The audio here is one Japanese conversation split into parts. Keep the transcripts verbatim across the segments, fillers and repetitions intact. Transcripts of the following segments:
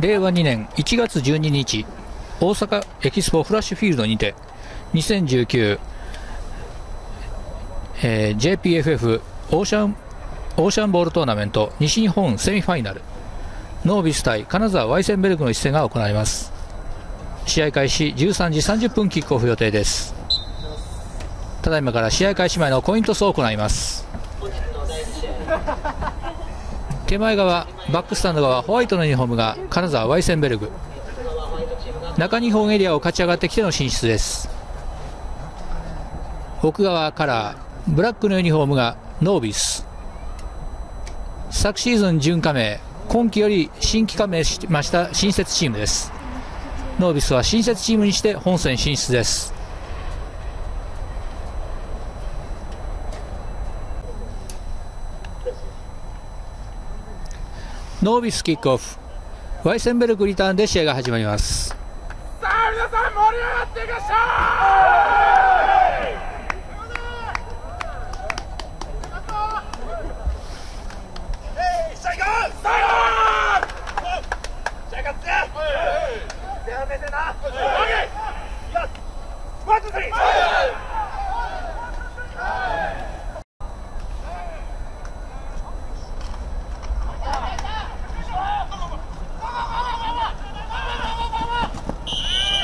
れいわにねんいちがつじゅうににち大阪エキスポフラッシュフィールドにてにせんじゅうきゅう、えー、ジェイピーエフエフ オーシャンオーシャンボールトーナメント西日本セミファイナルノービス対金沢ワイセンベルクの一戦が行われます。試合開始じゅうさんじさんじゅっぷんキックオフ予定です。ただいまから試合開始前のコイントスを行います。手前側バックスタンド側ホワイトのユニフォームが金沢ワイセンベルグ、中日本エリアを勝ち上がってきての進出です。奥側カラーブラックのユニフォームがノービス、昨シーズン準加盟、今季より新規加盟しました新設チームです。ノービスは新設チームにして本戦進出です。ノービスキックオフ、ワイセンベルクリターンで試合が始まります。さあ皆さん盛り上がっていきましょう。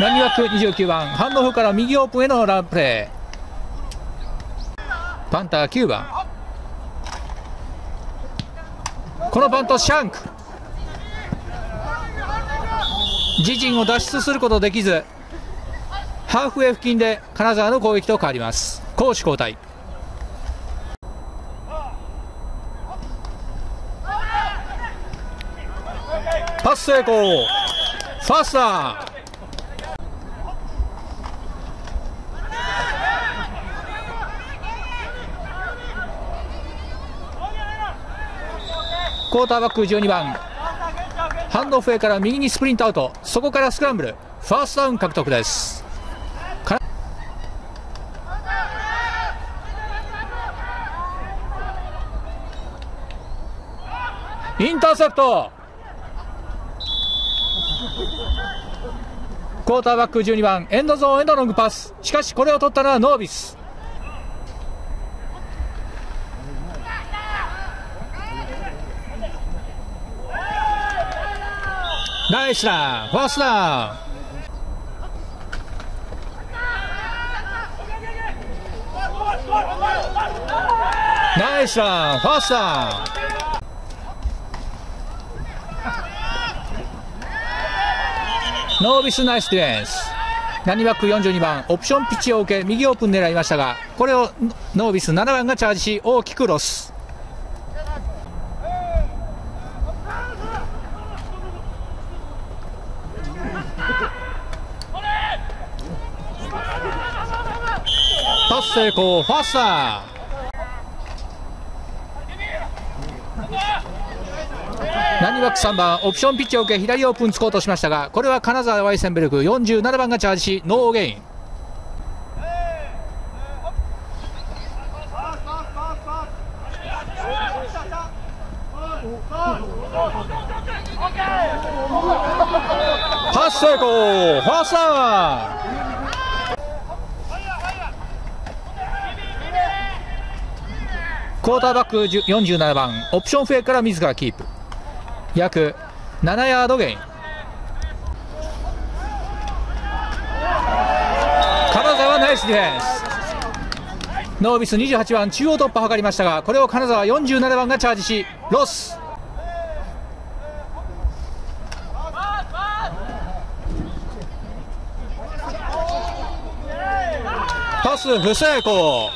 ランニバックにじゅうきゅうばんハンドオフから右オープンへのランプレー、パンターきゅうばん、このパントシャンク、自陣を脱出することできずハーフウェイ付近で金沢の攻撃と変わります。攻守交代、パス成功、ファースタークォーターバックじゅうにばんハンドオフェから右にスプリントアウト、そこからスクランブル、ファーストダウン獲得です。インターセプト、クォーターバックじゅうにばんエンドゾーンへのロングパス、しかしこれを取ったのはノービス。ナイスラン、ファーストダウン、ナイスラン、ファーストダウン、ノービスナイスディフェンス、ランニバックよんじゅうにばんオプションピッチを受け右オープン狙いましたが、これをノービスななばんがチャージし大きくロス。パス成功、ファースター、ランニバックさんばんオプションピッチを受け左オープン突こうとしましたが、これは金沢ワイセンベルクよんじゅうななばんがチャージしノーゲイン。パス成功、ファースター、クォーターバックよんじゅうななばんオプションフェイから自らキープ、約ななヤードゲイン。金沢ナイスディフェンス、ノービスにじゅうはちばん中央突破を図りましたが、これを金沢よんじゅうななばんがチャージしロス。パス不成功、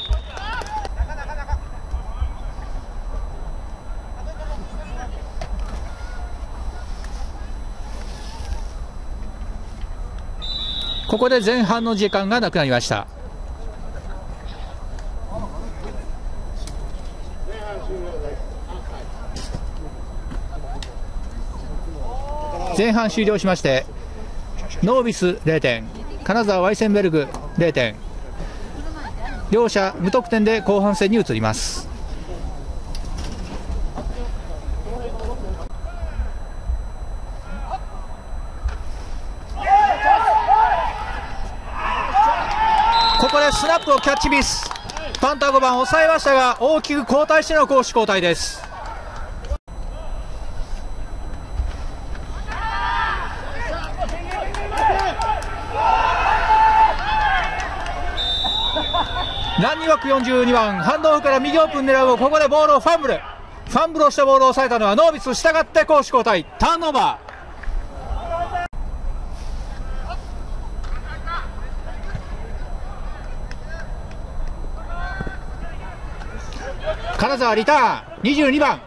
ここで前半の時間がなくなりました。前半終了しまして、ノービスぜろてん金沢ワイセンベルグぜろてん、両者無得点で後半戦に移ります。ー、スナップをキャッチミス、パンタごばん抑えましたが大きく後退しての攻守交代です。ランニバックよんじゅうにばん、ハンドオフから右オープン狙う、ここでボールをファンブル、ファンブルをしたボールを抑えたのはノービス、したがって攻守交代、ターンオーバー。金沢リターン、にじゅうにばん、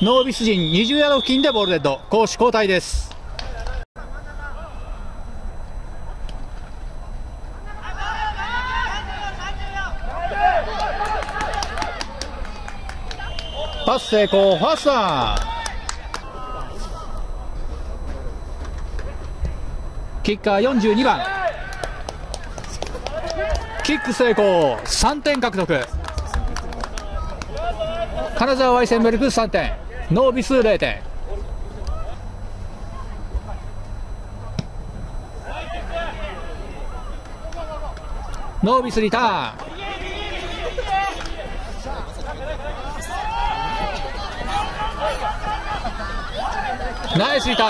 ノービス陣にじゅうヤード付近でボールデッド、攻守交代です。パス成功、ファースター、キッカーよんじゅうにばん、キック成功、さんてん獲得、金沢ワイセンベルクさんてん、ノービスぜろてん、ノービスリターン、ナイスリター、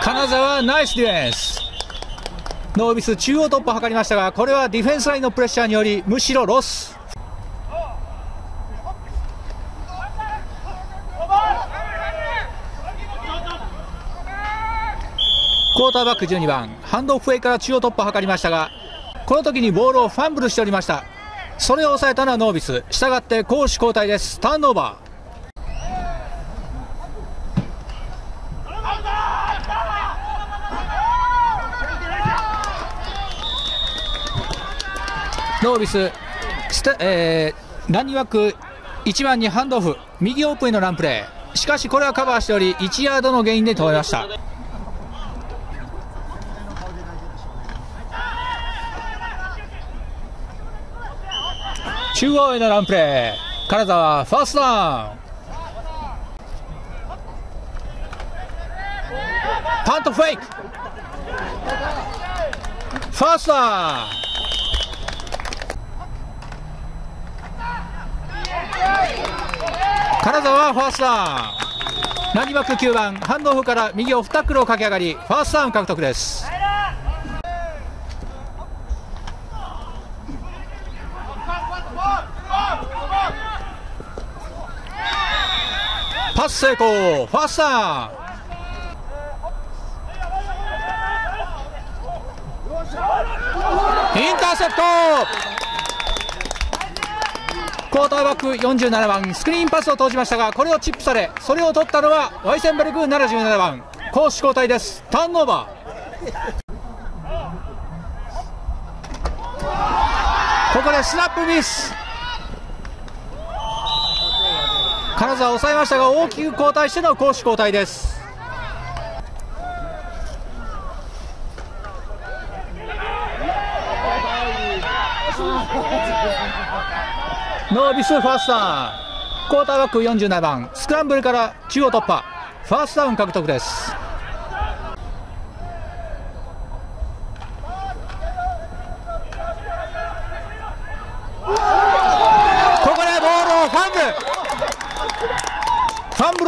金沢ナイスディフェンス、ノービス中央突破を図りましたがこれはディフェンスラインのプレッシャーによりむしろロス。クォーターバックじゅうにばん、ハンドオフウェイから中央突破を図りましたがこの時にボールをファンブルしておりました。それを抑えたのはノービス、したがって攻守交代です。ターンオーバー、ノービスステ、えー、ランニングバックいちばんにハンドオフ、右オープンへのランプレー、しかしこれはカバーしておりいちヤードのゲインで止めました。中央へのランプレー、金沢ファーストダウン、パントフェイク、ファーストダウン、金沢ファーストダウン、ランニバックきゅうばん、ハンドオフから右オフタックルを駆け上がりファーストダウン獲得です。パス成功、ファースター、インターセプト、クォーターバックよんじゅうななばん、スクリーンパスを投じましたがこれをチップされ、それを取ったのはワイセンベルクななじゅうななばん、攻守交代です。ターンオーバー、ここでスナップミス、金沢抑えましたが大きく後退しての攻守交代です。ノービスファースター、クォーターバックよんじゅうななばん、スクランブルから中央突破、ファーストダウン獲得です。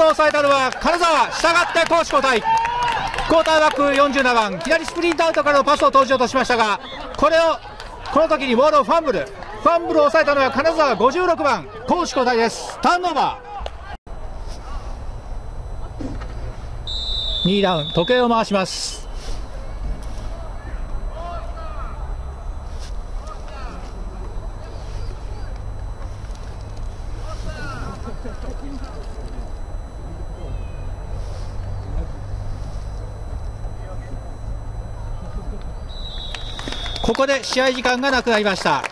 抑えたのは金沢、したがって攻守交代、クォーターバックよんじゅうななばん、左スプリントアウトからのパスを投じようとしましたがこれをこの時にボールをファンブル、ファンブルを抑えたのは金沢ごじゅうろくばん、攻守交代です。ターンオーバー、にダウン、時計を回します。ここで試合時間がなくなりました。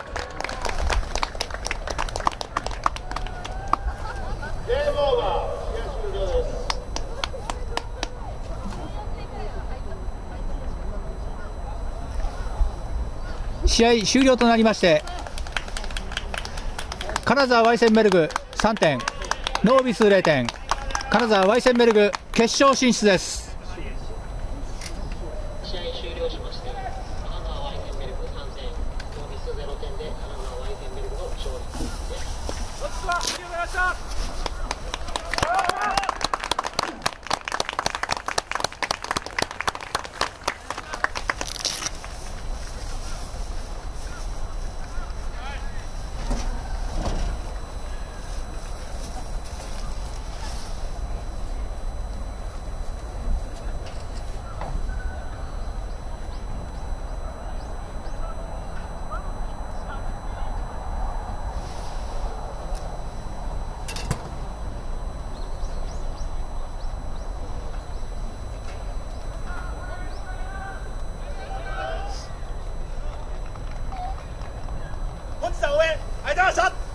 試合終了となりまして金沢ワイセンベルグさんてん、ノービスゼロてん、金沢ワイセンベルグ決勝進出です。試合終了しまして、金沢ワイセンベルグさんてん、ノービスゼロてんで金沢ワイセンベルグの勝利です。ごちそうさまでした。応援ありがとうございました。